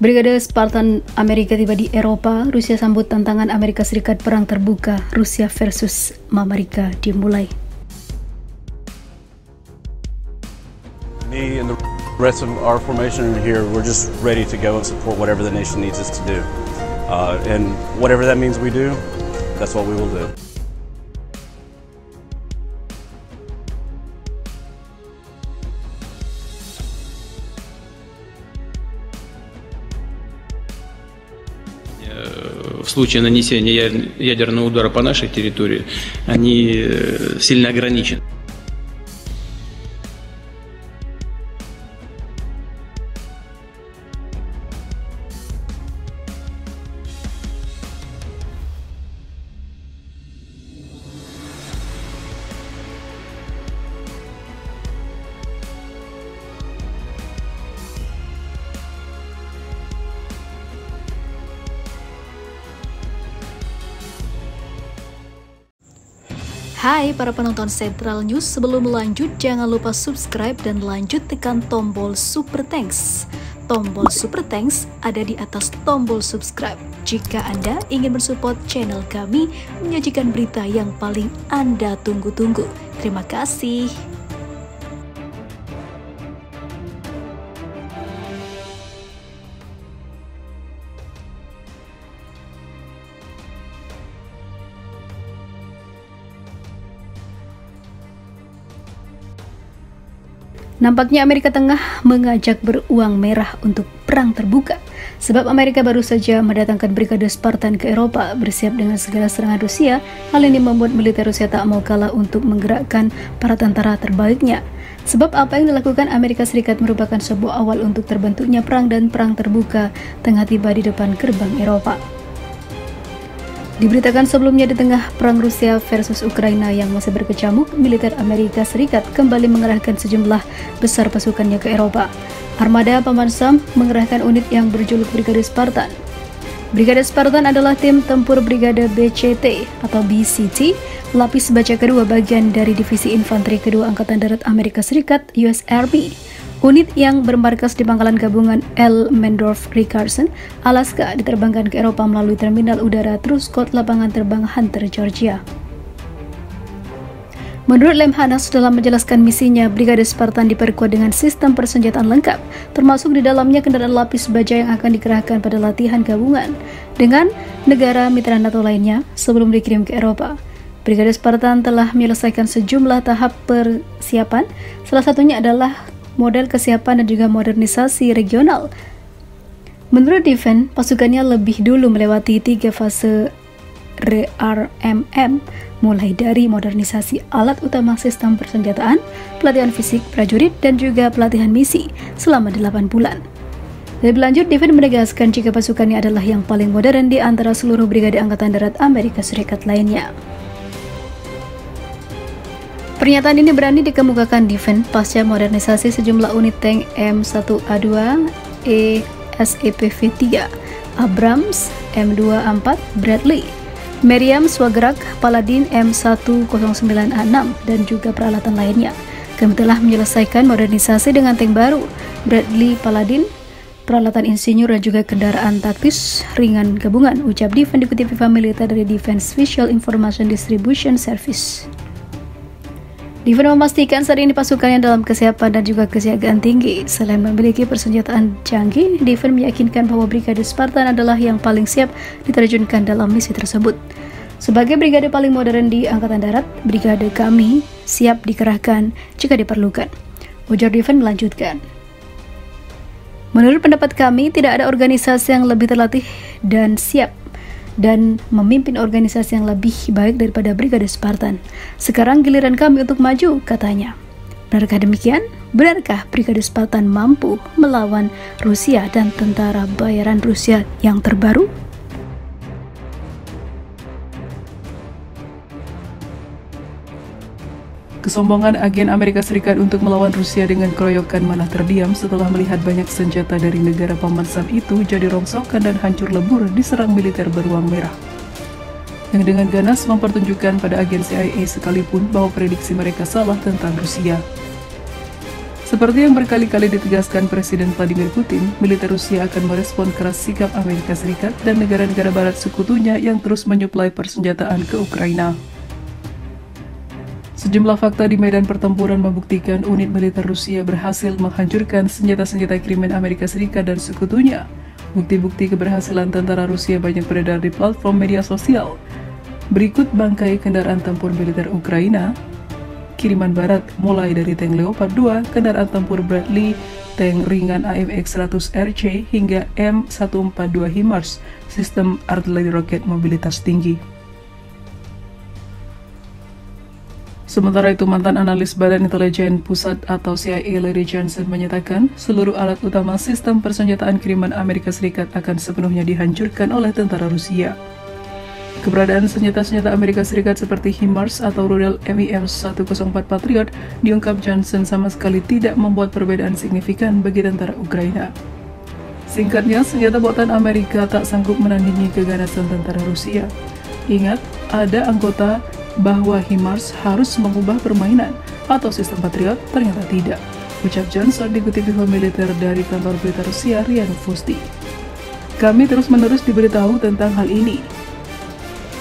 Brigade Spartan Amerika tiba di Eropa, Rusia sambut tantangan Amerika Serikat perang terbuka, Rusia versus Amerika dimulai. Me and the rest of our formation here, we're just ready to go and support whatever the nation needs us to do. And whatever that means we do, that's what we will do. В случае нанесения ядерного удара по нашей территории, они сильно ограничены. Hai para penonton Central News, sebelum lanjut jangan lupa subscribe dan lanjut tekan tombol Super Thanks. Tombol Super Thanks ada di atas tombol subscribe jika Anda ingin mensupport channel kami menyajikan berita yang paling Anda tunggu-tunggu. Terima kasih. Nampaknya Amerika Tengah mengajak beruang merah untuk perang terbuka. Sebab Amerika baru saja mendatangkan Brigade Spartan ke Eropa bersiap dengan segala serangan Rusia. Hal ini membuat militer Rusia tak mau kalah untuk menggerakkan para tentara terbaiknya. Sebab apa yang dilakukan Amerika Serikat merupakan sebuah awal untuk terbentuknya perang, dan perang terbuka tengah tiba di depan gerbang Eropa. Diberitakan sebelumnya, di tengah perang Rusia versus Ukraina yang masih berkecamuk, militer Amerika Serikat kembali mengerahkan sejumlah besar pasukannya ke Eropa. Armada Paman Sam mengerahkan unit yang berjuluk Brigade Spartan. Brigade Spartan adalah tim tempur Brigade BCT atau BCT, lapis baja kedua bagian dari Divisi Infanteri Kedua Angkatan Darat Amerika Serikat US Army. Unit yang bermarkas di pangkalan gabungan Elmendorf-Rickerson, Alaska, diterbangkan ke Eropa melalui terminal udara Truscott, lapangan terbang Hunter, Georgia. Menurut Lemhanas, dalam menjelaskan misinya, Brigade Spartan diperkuat dengan sistem persenjataan lengkap, termasuk di dalamnya kendaraan lapis baja yang akan dikerahkan pada latihan gabungan dengan negara mitra NATO lainnya sebelum dikirim ke Eropa. Brigade Spartan telah menyelesaikan sejumlah tahap persiapan, salah satunya adalah model kesiapan dan juga modernisasi regional. Menurut Devin, pasukannya lebih dulu melewati tiga fase RMM, mulai dari modernisasi alat utama sistem persenjataan, pelatihan fisik prajurit, dan juga pelatihan misi selama 8 bulan. Lebih lanjut, Devin menegaskan jika pasukannya adalah yang paling modern di antara seluruh Brigade Angkatan Darat Amerika Serikat lainnya. Pernyataan ini berani dikemukakan Devin pasca modernisasi sejumlah unit tank M1A2 SEPV3 Abrams, M24 Bradley, Meriam Swagrak Paladin M109A6, dan juga peralatan lainnya. Kami telah menyelesaikan modernisasi dengan tank baru Bradley Paladin, peralatan insinyur, dan juga kendaraan taktis ringan gabungan, ucap Devin dikutip FIFA Militer dari Defense Visual Information Distribution Service. Devin memastikan saat ini pasukannya dalam kesiapan dan juga kesiagaan tinggi. Selain memiliki persenjataan canggih, Devin meyakinkan bahwa Brigade Spartan adalah yang paling siap diterjunkan dalam misi tersebut. Sebagai brigade paling modern di Angkatan Darat, brigade kami siap dikerahkan jika diperlukan, ujar Devin melanjutkan. Menurut pendapat kami, tidak ada organisasi yang lebih terlatih dan siap dan memimpin organisasi yang lebih baik daripada Brigade Spartan. Sekarang giliran kami untuk maju, katanya. Benarkah demikian? Benarkah Brigade Spartan mampu melawan Rusia dan tentara bayaran Rusia yang terbaru? Kesombongan agen Amerika Serikat untuk melawan Rusia dengan keroyokan malah terdiam setelah melihat banyak senjata dari negara Paman Sam itu jadi rongsokan dan hancur lebur diserang militer beruang merah, yang dengan ganas mempertunjukkan pada agen CIA sekalipun bahwa prediksi mereka salah tentang Rusia. Seperti yang berkali-kali ditegaskan Presiden Vladimir Putin, militer Rusia akan merespon keras sikap Amerika Serikat dan negara-negara barat sekutunya yang terus menyuplai persenjataan ke Ukraina. Sejumlah fakta di medan pertempuran membuktikan unit militer Rusia berhasil menghancurkan senjata-senjata kiriman Amerika Serikat dan sekutunya. Bukti-bukti keberhasilan tentara Rusia banyak beredar di platform media sosial. Berikut bangkai kendaraan tempur militer Ukraina, kiriman barat mulai dari tank Leopard 2, kendaraan tempur Bradley, tank ringan AMX 100 RC, hingga M142 HIMARS, sistem artileri roket mobilitas tinggi. Sementara itu, mantan analis Badan Intelijen Pusat atau CIA Larry Johnson menyatakan, seluruh alat utama sistem persenjataan kiriman Amerika Serikat akan sepenuhnya dihancurkan oleh tentara Rusia. Keberadaan senjata-senjata Amerika Serikat seperti HIMARS atau rudal MIM-104 Patriot diungkap Johnson sama sekali tidak membuat perbedaan signifikan bagi tentara Ukraina. Singkatnya, senjata buatan Amerika tak sanggup menandingi keganasan tentara Rusia. Ingat, ada anggota bahwa HIMARS harus mengubah permainan atau sistem Patriot, ternyata tidak, ucap Johnson dikutip Info Militer dari kantor berita Rusia RIA Novosti. Kami terus-menerus diberitahu tentang hal ini.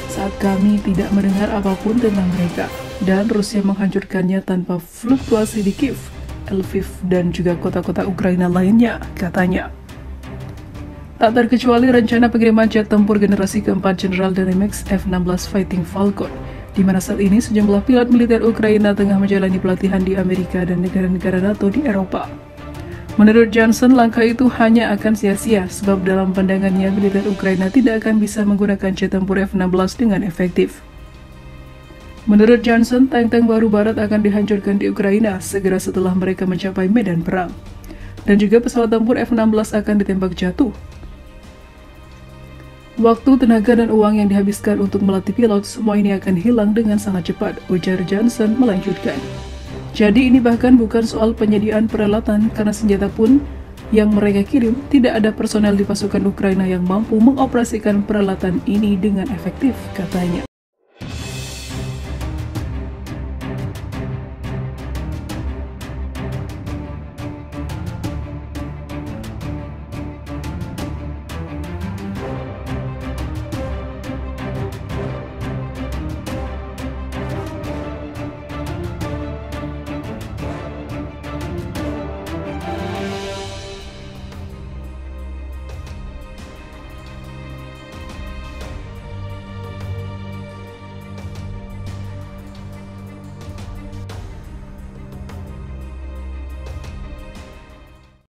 Saat kami tidak mendengar apapun tentang mereka, dan Rusia menghancurkannya tanpa fluktuasi di Kiev, Lviv, dan juga kota-kota Ukraina lainnya, katanya. Tak terkecuali rencana pengiriman jet tempur generasi keempat General Dynamics F-16 Fighting Falcon, di mana saat ini sejumlah pilot militer Ukraina tengah menjalani pelatihan di Amerika dan negara-negara NATO di Eropa. Menurut Johnson, langkah itu hanya akan sia-sia sebab dalam pandangannya militer Ukraina tidak akan bisa menggunakan jet tempur F-16 dengan efektif. Menurut Johnson, tank-tank baru barat akan dihancurkan di Ukraina segera setelah mereka mencapai medan perang. Dan juga pesawat tempur F-16 akan ditembak jatuh. Waktu, tenaga, dan uang yang dihabiskan untuk melatih pilot semua ini akan hilang dengan sangat cepat, ujar Johnson melanjutkan. Jadi ini bahkan bukan soal penyediaan peralatan karena senjata pun yang mereka kirim tidak ada personel di pasukan Ukraina yang mampu mengoperasikan peralatan ini dengan efektif, katanya.